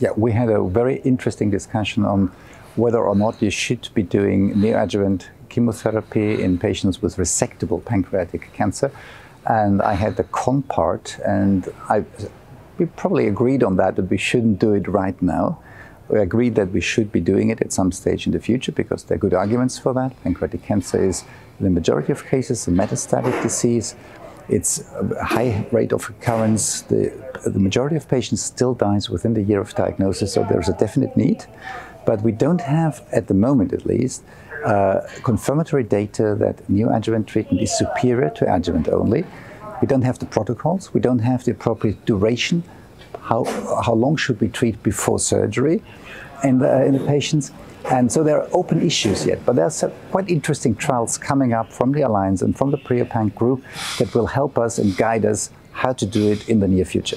Yeah, we had a very interesting discussion on whether or not you should be doing neoadjuvant chemotherapy in patients with resectable pancreatic cancer. And I had the con part, and we probably agreed on that we shouldn't do it right now. We agreed that we should be doing it at some stage in the future because there are good arguments for that. Pancreatic cancer is, in the majority of cases, a metastatic disease. It's a high rate of recurrence. The majority of patients still dies within the year of diagnosis, so there's a definite need. But we don't have, at the moment at least, confirmatory data that neoadjuvant treatment is superior to adjuvant only. We don't have the protocols. We don't have the appropriate duration. How long should we treat before surgery in the patients? And so there are open issues yet, but there are some quite interesting trials coming up from the Alliance and from the PREOPANC group that will help us and guide us how to do it in the near future.